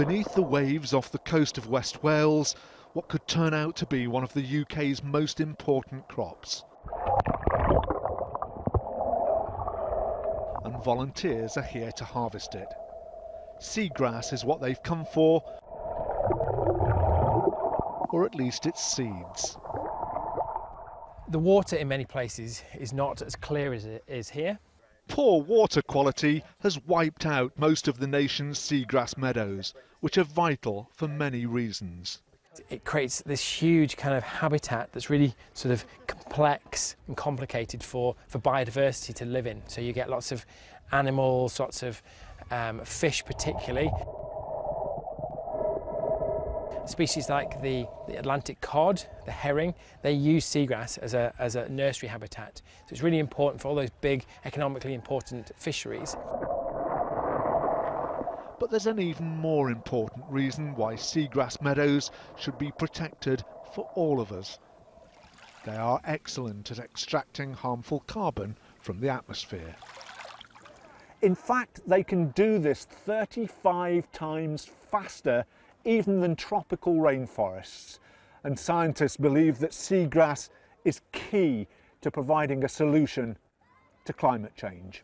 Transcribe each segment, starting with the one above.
Beneath the waves off the coast of West Wales, what could turn out to be one of the UK's most important crops. And volunteers are here to harvest it. Seagrass is what they've come for, or at least its seeds. The water in many places is not as clear as it is here. Poor water quality has wiped out most of the nation's seagrass meadows, which are vital for many reasons. It creates this huge kind of habitat that's really sort of complex and complicated for biodiversity to live in. So you get lots of animals, lots of fish particularly. Species like the Atlantic cod, the herring, they use seagrass as a nursery habitat. So it's really important for all those big, economically important fisheries. But there's an even more important reason why seagrass meadows should be protected for all of us. They are excellent at extracting harmful carbon from the atmosphere. In fact, they can do this 35 times faster even than tropical rainforests, and scientists believe that seagrass is key to providing a solution to climate change.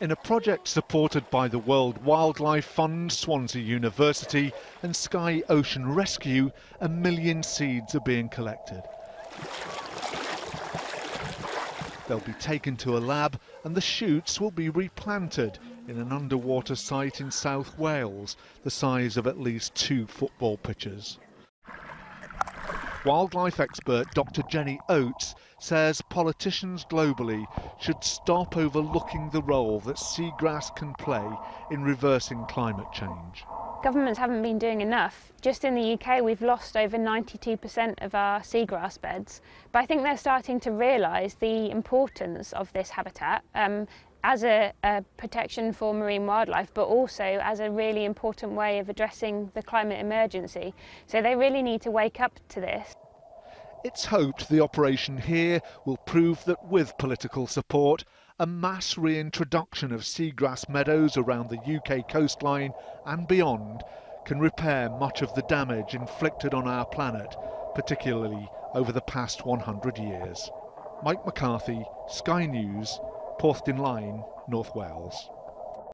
In a project supported by the World Wildlife Fund, Swansea University and Sky Ocean Rescue, 1 million seeds are being collected. They'll be taken to a lab and the shoots will be replanted in an underwater site in South Wales, the size of at least 2 football pitches. Wildlife expert Dr. Jenny Oates says politicians globally should stop overlooking the role that seagrass can play in reversing climate change. Governments haven't been doing enough. Just in the UK, we've lost over 92% of our seagrass beds. But I think they're starting to realise the importance of this habitat as a protection for marine wildlife, but also as a really important way of addressing the climate emergency. So they really need to wake up to this. It's hoped the operation here will prove that with political support, a mass reintroduction of seagrass meadows around the UK coastline and beyond can repair much of the damage inflicted on our planet, particularly over the past 100 years. Mike McCarthy, Sky News, Porthdinllaen, North Wales.